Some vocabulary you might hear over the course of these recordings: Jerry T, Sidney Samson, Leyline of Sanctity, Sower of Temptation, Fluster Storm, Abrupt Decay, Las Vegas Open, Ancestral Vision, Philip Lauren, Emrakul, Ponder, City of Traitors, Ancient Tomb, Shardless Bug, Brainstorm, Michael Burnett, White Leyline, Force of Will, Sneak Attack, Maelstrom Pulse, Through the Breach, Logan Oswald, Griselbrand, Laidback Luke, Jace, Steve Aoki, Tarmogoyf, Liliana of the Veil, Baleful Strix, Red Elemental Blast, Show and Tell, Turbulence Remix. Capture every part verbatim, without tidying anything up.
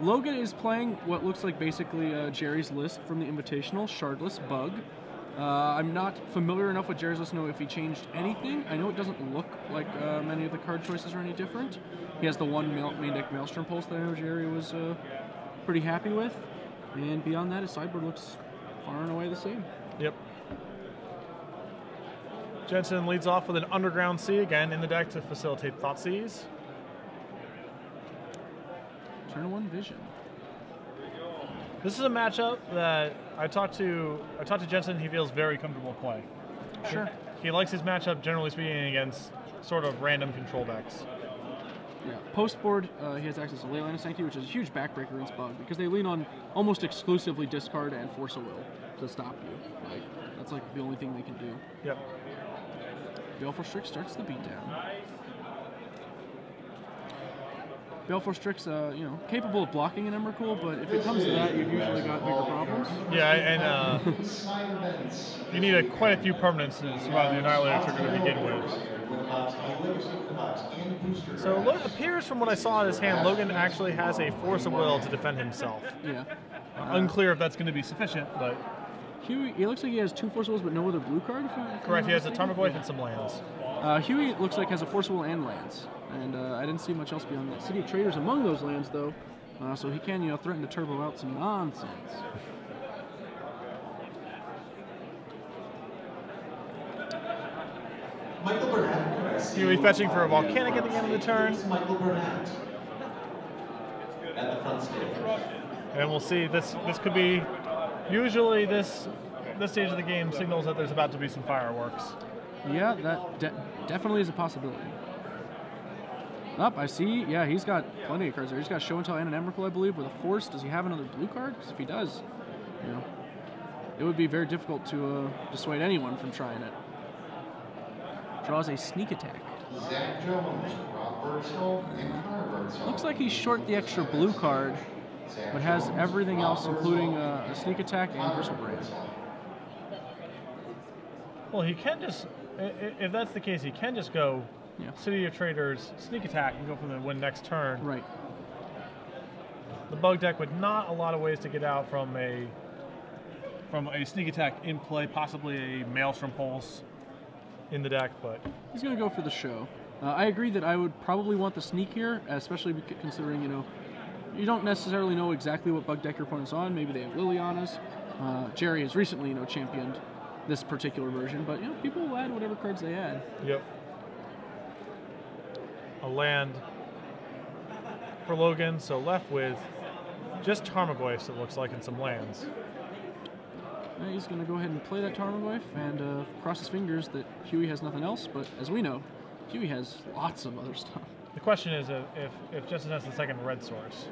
Logan is playing what looks like basically uh, Jerry's List from the Invitational, Shardless Bug. Uh, I'm not familiar enough with Jerry's List to know if he changed anything. I know it doesn't look like uh, many of the card choices are any different. He has the one main deck Maelstrom Pulse that I know Jerry was uh, pretty happy with. And beyond that, his sideboard looks far and away the same. Yep. Jensen leads off with an Underground Sea again in the deck to facilitate Thoughtseize. Turn one vision. This is a matchup that I talked to I talked to Jensen. He feels very comfortable playing. Sure. He likes his matchup, generally speaking, against sort of random control decks. Yeah. Post board, uh, he has access to Leyline of Sanctity, which is a huge backbreaker in this bug because they lean on almost exclusively discard and Force of Will to stop you. Like that's like the only thing they can do. Yep. Baleful Strix starts the beatdown. Baleful Strix, uh, you know, capable of blocking an Emrakul, but if it comes to that, you've usually got bigger problems. Yeah, and uh, you need a, quite a few permanents to survive the Annihilator trigger to begin with. So it appears from what I saw in his hand, Logan actually has a Force of Will to defend himself. Yeah. Uh, Unclear if that's going to be sufficient, but... Huey, it looks like he has two Force of Wills, but no other blue card? Correct, he has a Tarmogoyf yeah. and some lands. Uh, Huey looks like has a Force of Will and lands, and uh, I didn't see much else beyond that. City of Traitors among those lands, though, uh, so he can, you know, threaten to turbo out some nonsense. Michael Burnett. Huey fetching for a Volcanic at the end of the turn. Michael Burnett. At the front stage. And we'll see. This this could be. Usually, this this stage of the game signals that there's about to be some fireworks. Yeah, that de definitely is a possibility. Up, I see. Yeah, he's got plenty of cards there. He's got Show and Tell and an Emrakul, I believe, with a Force. Does he have another blue card? Because if he does, you know, it would be very difficult to uh, dissuade anyone from trying it. Draws a Sneak Attack. Zach Jones, Robertson, and Robertson. Looks like he's short the extra blue card, but has everything else, including uh, a Sneak Attack and Griselbrand. Well, he can just, if that's the case, he can just go yeah. City of Traitors, Sneak Attack, and go for the win next turn. Right. The bug deck would not a lot of ways to get out from a from a Sneak Attack in play, possibly a Maelstrom Pulse in the deck, but... He's going to go for the Show. Uh, I agree that I would probably want the Sneak here, especially considering, you know, you don't necessarily know exactly what bug deck your opponent's on. Maybe they have Liliana's. Uh, Jerry has recently, you know, championed this particular version, but you know, people will add whatever cards they add. Yep. A land for Logan, so left with just Tarmogoyfs, it looks like, and some lands. Now he's going to go ahead and play that Tarmogoyf and uh, cross his fingers that Huey has nothing else, but as we know, Huey has lots of other stuff. The question is if, if, if Justin has the second red source.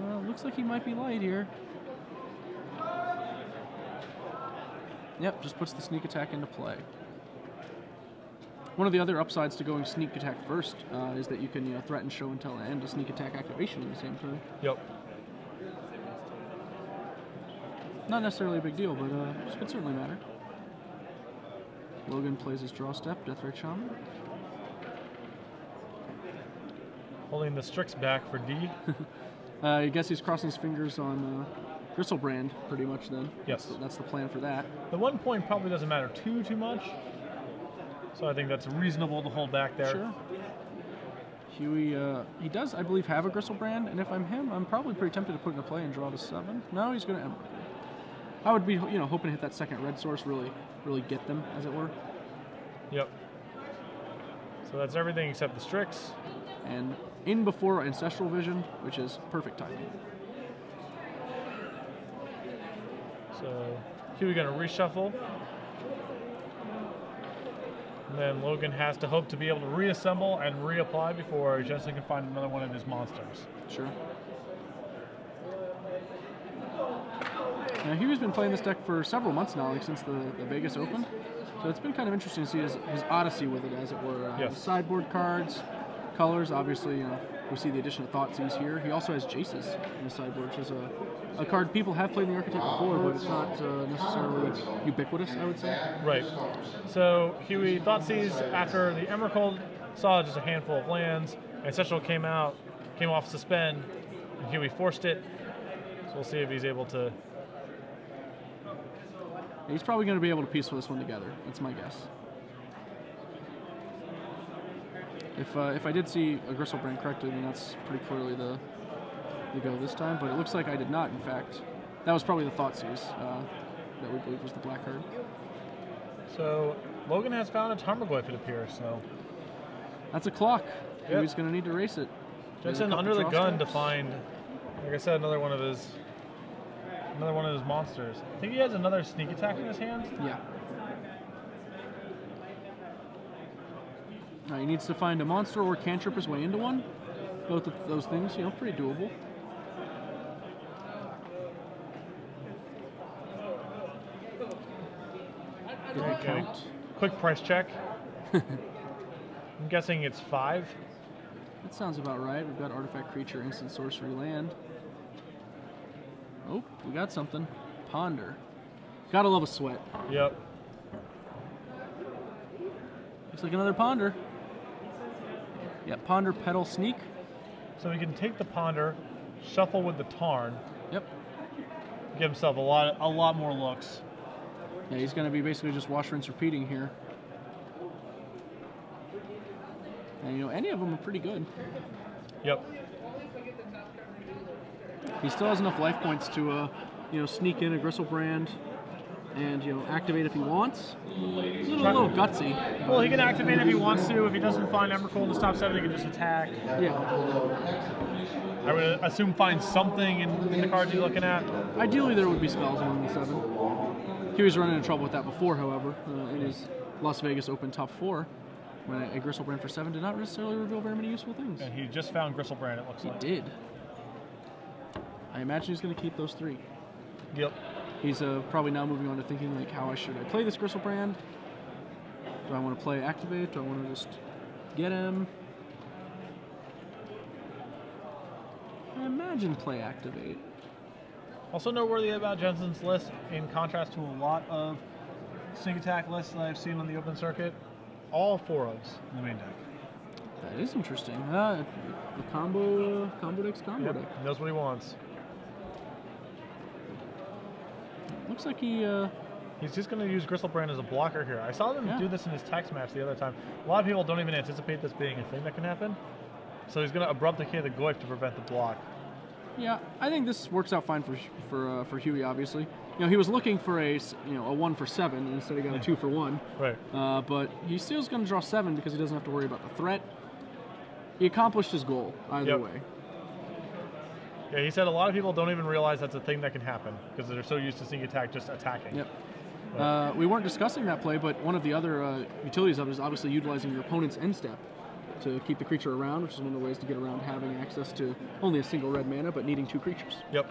Well, looks like he might be light here. Yep, just puts the Sneak Attack into play. One of the other upsides to going Sneak Attack first uh, is that you can, you know, threaten Show and Tell and a Sneak Attack activation in the same turn. Yep. Not necessarily a big deal, but uh, it could certainly matter. Logan plays his draw step, Deathrite Shaman. Holding the Strix back for D. uh, I guess he's crossing his fingers on uh, Griselbrand, pretty much, then. Yes. That's the, that's the plan for that. The one point probably doesn't matter too, too much. So I think that's reasonable to hold back there. Sure. Huey, uh, he does, I believe, have a Griselbrand, and if I'm him, I'm probably pretty tempted to put into play and draw to seven. No, he's going to Ember. I would be, you know, hoping to hit that second red source, really, really get them, as it were. Yep. So that's everything except the Strix. And in before Ancestral Vision, which is perfect timing. So Huey going to reshuffle. And then Logan has to hope to be able to reassemble and reapply before Jensen can find another one of his monsters. Sure. Now Huey's been playing this deck for several months now, like since the, the Vegas Open. So it's been kind of interesting to see his, his odyssey with it, as it were. Uh, yes. Sideboard cards, colors, obviously, you know, we see the addition of Thoughtseize here. He also has Jace's in the sideboard, which is a, a card people have played in the Archetype before, but it's not uh, necessarily ubiquitous, I would say. Right. So Huey Thoughtseize after the Emrakul saw just a handful of lands. Ancestral came out, came off suspend, and Huey forced it. So we'll see if he's able to. He's probably going to be able to piece this one together. That's my guess. If uh, if I did see a Griselbrand correctly, then that's pretty clearly the the go this time. But it looks like I did not. In fact, that was probably the Thoughtseize uh, that we believe was the black card. So Logan has found a Tarmogoyf, it appears. So that's a clock. Yep. He's going to need to race it. Jensen under the gun steps to find, like I said, another one of his another one of his monsters. I think he has another sneak attack in his hand. Yeah. Uh, he needs to find a monster or cantrip his way into one. Both of those things, you know, pretty doable. Okay. Quick price check. I'm guessing it's five. That sounds about right. We've got artifact, creature, instant, sorcery, land. Oh, we got something. Ponder. Gotta love a sweat. Yep. Looks like another Ponder. Yeah, Ponder, Petal, Sneak. So he can take the Ponder, shuffle with the Tarn. Yep. Give himself a lot, a lot more looks. Yeah, he's going to be basically just wash, rinse, repeating here. And, you know, any of them are pretty good. Yep. He still has enough life points to, uh, you know, sneak in a Griselbrand and, you know, activate if he wants. A little, a little gutsy. Well, he can activate if he wants to. If he doesn't find Emrakul to stop seven, he can just attack. Yeah. I would assume find something in, in the cards you're looking at. Ideally, there would be spells on the seven. He was running into trouble with that before, however, uh, in his Las Vegas Open top four, when a, a Griselbrand for seven did not necessarily reveal very many useful things. And he just found Griselbrand, it looks he like. He did. I imagine he's going to keep those three. Yep. He's uh, probably now moving on to thinking, like, how I should I play this Griselbrand? Do I want to play activate? Do I want to just get him? I imagine play activate. Also noteworthy about Jensen's list, in contrast to a lot of sneak attack lists that I've seen on the open circuit, all four ofs in the main deck. That is interesting. Uh, the combo, uh, combo deck's combo yep. deck. He knows what he wants. Looks like he... Uh, He's just going to use Griselbrand as a blocker here. I saw them yeah. do this in his text match the other time. A lot of people don't even anticipate this being a thing that can happen. So he's going to abruptly hit the Goyf to prevent the block. Yeah, I think this works out fine for for uh, for Huey, obviously. You know, he was looking for a, you know, a one for seven, and instead he got a two for one. Right. Uh, but he still is going to draw seven because he doesn't have to worry about the threat. He accomplished his goal either yep. way. Yeah, he said a lot of people don't even realize that's a thing that can happen because they're so used to sneak attack just attacking. Yep. But, uh, we weren't discussing that play, but one of the other uh, utilities of it is obviously utilizing your opponent's end step to keep the creature around, which is one of the ways to get around having access to only a single red mana but needing two creatures. Yep.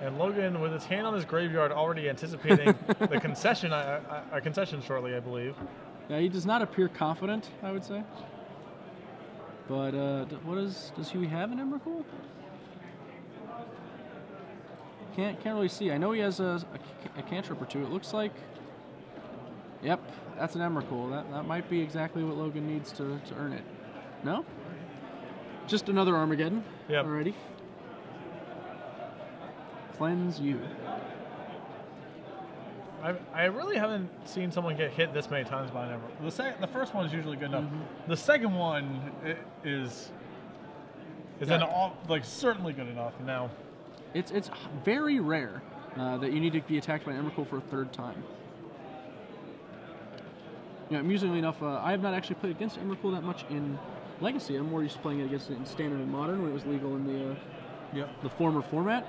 And Logan, with his hand on his graveyard, already anticipating the concession, I, I, a concession shortly, I believe. Yeah, he does not appear confident, I would say. But uh, what is, does Huey have an Emrakul? Can't can't really see. I know he has a, a, a cantrip or two. It looks like. Yep, that's an Emrakul. That that might be exactly what Logan needs to, to earn it. No? Just another Armageddon yep. already. Cleanse you. I, I really haven't seen someone get hit this many times by an Emrakul. The, sec the first one is usually good enough. Mm-hmm. The second one is is yeah. an all, like certainly good enough now. It's it's very rare uh, that you need to be attacked by an Emrakul for a third time. You know, amusingly enough, uh, I have not actually played against Emrakul that much in Legacy. I'm more used to playing it against it in Standard and Modern when it was legal in the uh, yep. the former format.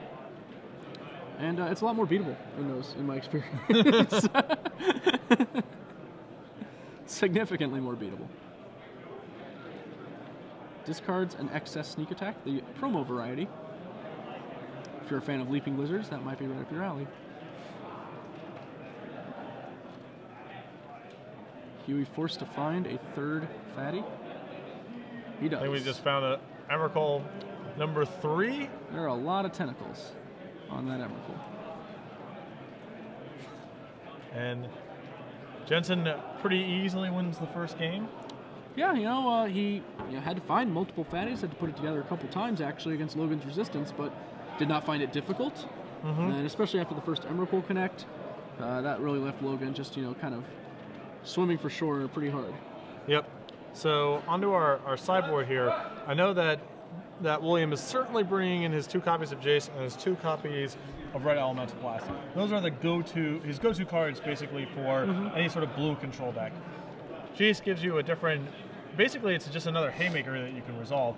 And uh, it's a lot more beatable in those, in my experience. Significantly more beatable. Discards an excess sneak attack, the promo variety. If you're a fan of leaping lizards, that might be right up your alley. Huey forced to find a third fatty. He does. I think we just found an Emrakul number three. There are a lot of tentacles on that Emrakul. And Jensen pretty easily wins the first game. yeah, you know, uh, he you know, had to find multiple fatties, had to put it together a couple times, actually, against Logan's resistance, but did not find it difficult. Mm-hmm. And especially after the first Emrakul connect, uh, that really left Logan just, you know, kind of swimming for shore pretty hard. Yep. So onto our, our sideboard here. I know that that William is certainly bringing in his two copies of Jace and his two copies of Red Elemental Blast. Those are the go-to, his go-to cards basically for mm-hmm. any sort of blue control deck. Jace gives you a different, basically it's just another haymaker that you can resolve.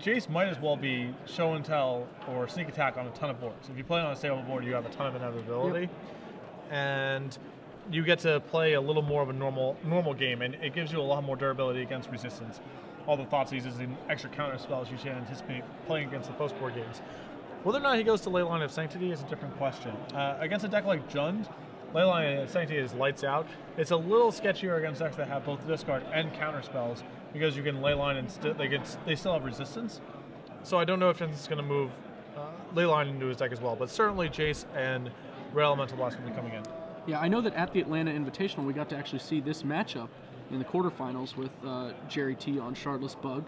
Jace might as well be Show and Tell or Sneak Attack on a ton of boards. If you play on a stable board, you have a ton of inevitability. Yep. And you get to play a little more of a normal normal game, and it gives you a lot more durability against resistance. All the Thoughtseize and extra counter spells you should anticipate playing against the post-board games. Whether or not he goes to Leyline of Sanctity is a different question. Uh, against a deck like Jund, Leyline of Sanctity is lights out. It's a little sketchier against decks that have both discard and counter spells, because you can Leyline and st they, get, they still have resistance. So I don't know if Jensen's going to move uh, Leyline into his deck as well, but certainly Jace and Red Elemental Blast will be coming in. Yeah, I know that at the Atlanta Invitational, we got to actually see this matchup in the quarterfinals with uh, Jerry T on Shardless Bug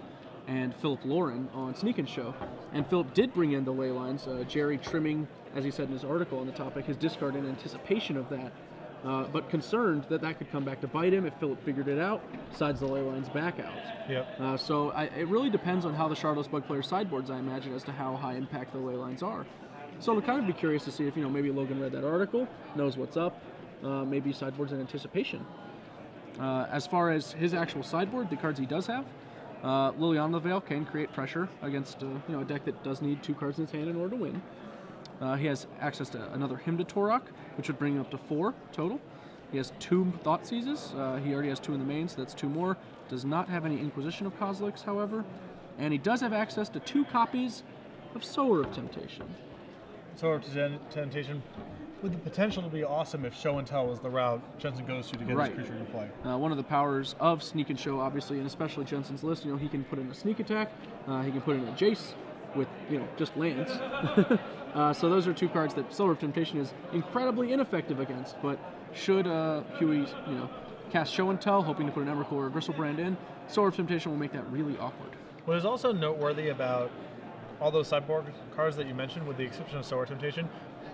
and Philip Lauren on Sneak and Show. And Philip did bring in the ley lines, uh, Jerry trimming, as he said in his article on the topic, his discard in anticipation of that, uh, but concerned that that could come back to bite him if Philip figured it out, sides the ley lines back out. Yep. Uh, so I, it really depends on how the Shardless Bug player sideboards, I imagine, as to how high impact the ley lines are. So it'll kind of be curious to see if, you know, maybe Logan read that article, knows what's up, uh, maybe sideboards in anticipation. Uh, as far as his actual sideboard, the cards he does have, uh, Liliana of the Veil can create pressure against uh, you know, a deck that does need two cards in its hand in order to win. Uh, he has access to another Hymn to Tourach, which would bring him up to four total. He has two Thoughtseizes. Uh, he already has two in the main, so that's two more. Does not have any Inquisition of Kozilek's, however. And he does have access to two copies of Sower of Temptation. Sower of Temptation, with the potential to be awesome if Show and Tell is the route Jensen goes to to get right. his creature to play. Uh, one of the powers of Sneak and Show, obviously, and especially Jensen's list, you know, he can put in a Sneak Attack, uh, he can put in a Jace with, you know, just lands. uh, so those are two cards that Sower of Temptation is incredibly ineffective against, but should uh, Huey, you know, cast Show and Tell, hoping to put an Emrakul or a Griselbrand in, Sower of Temptation will make that really awkward. What is also noteworthy about all those sideboard cards that you mentioned, with the exception of Sower of Temptation,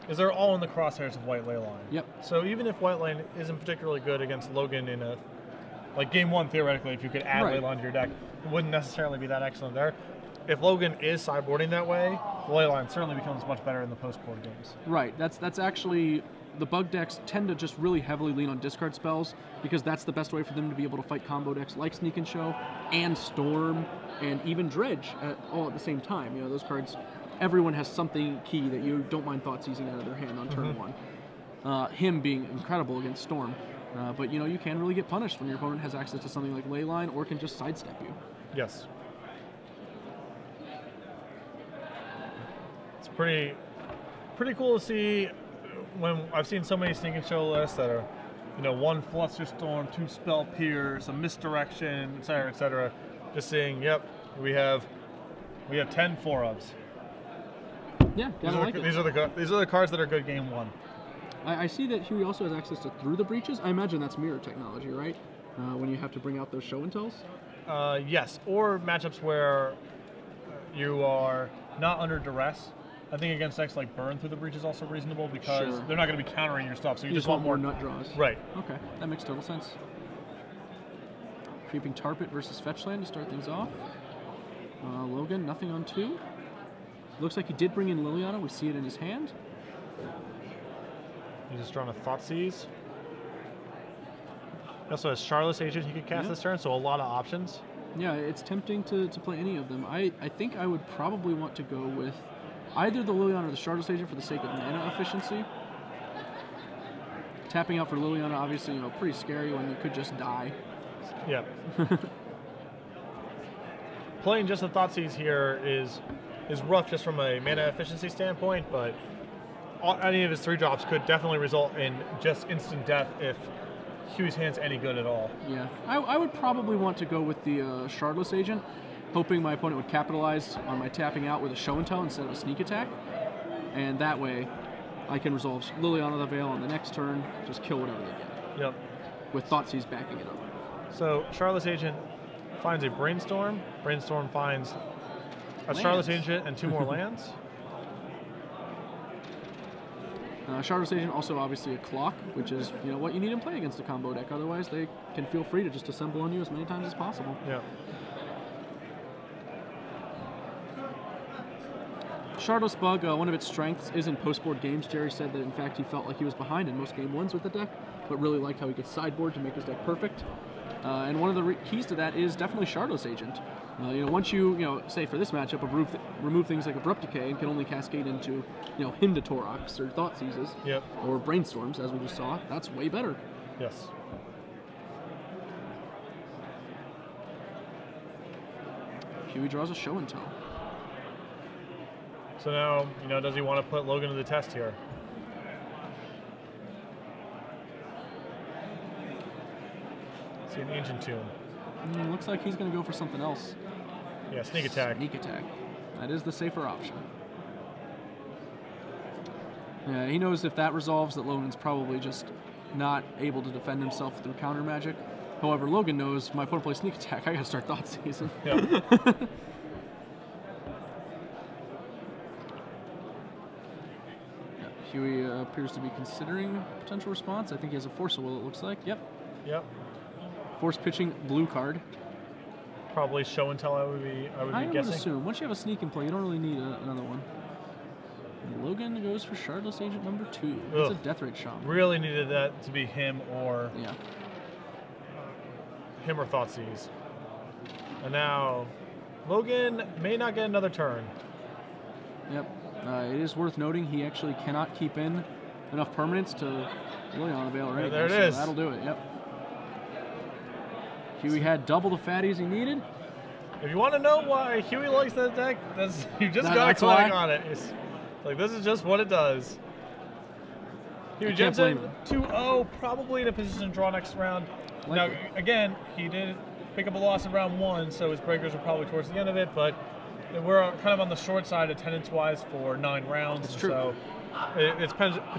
is they're all in the crosshairs of White Leyline. Yep. So even if White Leyline isn't particularly good against Logan in a, like game one theoretically, if you could add right. Leyline to your deck, it wouldn't necessarily be that excellent there. If Logan is sideboarding that way, Leyline certainly becomes much better in the post-board games. Right. That's that's actually, the bug decks tend to just really heavily lean on discard spells, because that's the best way for them to be able to fight combo decks like Sneak and Show and Storm and even Dredge at, all at the same time. You know, those cards, everyone has something key that you don't mind Thoughtseizing out of their hand on turn mm-hmm. one. Uh, him being incredible against Storm. Uh, but, you know, you can really get punished when your opponent has access to something like Leyline or can just sidestep you. Yes. It's pretty pretty cool to see when I've seen so many Sneak and Show lists that are, you know, one Fluster Storm, two Spell Pierce, a Misdirection, et cetera, et cetera. Just seeing, yep, we have, we have ten four-ofs. Yeah, these are, like the, these, are the, these are the cards that are good game one. I, I see that Huey also has access to Through the Breaches. I imagine that's mirror technology, right? Uh, when you have to bring out those Show and Tells? Uh, yes, or matchups where you are not under duress. I think against decks like Burn, Through the Breach is also reasonable, because sure. they're not going to be countering your stuff, so you, you just, just want, want more nut draws. Right. Okay, that makes total sense. Creeping Tarpit versus Fetchland to start things off. Uh, Logan, nothing on two. Looks like he did bring in Liliana. We see it in his hand. He's just drawn a Thoughtseize. He also has Shardless Agent he could cast yeah. this turn, so a lot of options. Yeah, it's tempting to, to play any of them. I, I think I would probably want to go with either the Liliana or the Shardless Agent for the sake of mana efficiency. Tapping out for Liliana, obviously, you know, pretty scary when you could just die. Yeah. Playing just the Thoughtseize here is... is rough just from a mana efficiency standpoint, but all, any of his three drops could definitely result in just instant death if Huey's hand's any good at all. Yeah, I, I would probably want to go with the uh, Shardless Agent, hoping my opponent would capitalize on my tapping out with a Show and Tell instead of a Sneak Attack, and that way I can resolve Liliana of the Veil on the next turn, just kill whatever they get. Yep. With Thoughtseized backing it up. So Shardless Agent finds a Brainstorm. Brainstorm finds a lands. Shardless Agent and two more lands. Uh, Shardless Agent also obviously a clock, which is you know what you need in play against a combo deck. Otherwise, they can feel free to just assemble on you as many times as possible. Yeah. Shardless Bug, uh, one of its strengths is in post-board games. Jerry said that, in fact, he felt like he was behind in most game ones with the deck, but really liked how he could sideboard to make his deck perfect. Uh, and one of the re keys to that is definitely Shardless Agent. Uh, you know, once you, you know, say for this matchup, remove, th remove things like Abrupt Decay and can only cascade into, you know, Hymn to Tourach or Thoughtseizes yep. or Brainstorms, as we just saw, that's way better. Yes. Huey draws a Show and Tell. So now, you know, does he want to put Logan to the test here? Let's see an Ancient Tomb. Mm, looks like he's going to go for something else. Yeah, Sneak Attack. Sneak Attack. That is the safer option. Yeah, he knows if that resolves that Logan's probably just not able to defend himself through counter magic. However, Logan knows if my opponent plays Sneak Attack, I got to start Thoughtseize. Yeah. Huey uh, appears to be considering a potential response. I think he has a Force of Will, it looks like. Yep. Yep. Force pitching blue card. Probably Show and Tell, I would be, I would I be guessing. I would assume. Once you have a sneak in play, you don't really need a, another one. And Logan goes for Shardless Agent number two. That's a Deathrite Shaman. Really needed that to be him or... Yeah. Him or Thoughtseize. And now, Logan may not get another turn. Yep. Uh, it is worth noting he actually cannot keep in enough permanents to Liliana of the Veil or anything. There it so is. That'll do it, yep. Huey had double the fatties he needed. If you want to know why Huey likes that deck, that's, you just that, got to click on it. It's like, this is just what it does. Huey Jensen, two oh, probably in a position to draw next round. Like now, it. again, he did pick up a loss in round one, so his breakers were probably towards the end of it, but... We're kind of on the short side attendance-wise for nine rounds. It's true. So it, it's potentially